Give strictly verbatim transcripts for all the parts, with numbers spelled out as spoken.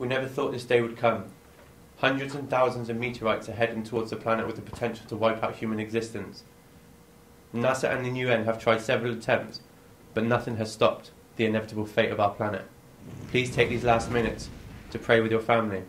who never thought this day would come. Hundreds and thousands of meteorites are heading towards the planet with the potential to wipe out human existence. NASA and the U N have tried several attempts, but nothing has stopped the inevitable fate of our planet. Please take these last minutes to pray with your family.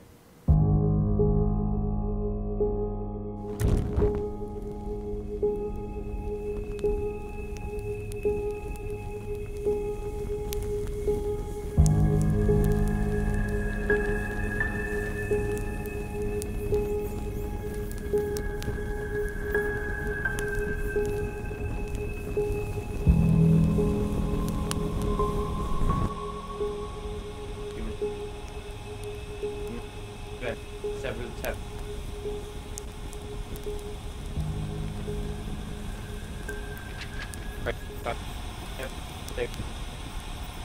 Several attempts.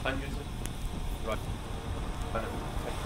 Hundreds of right.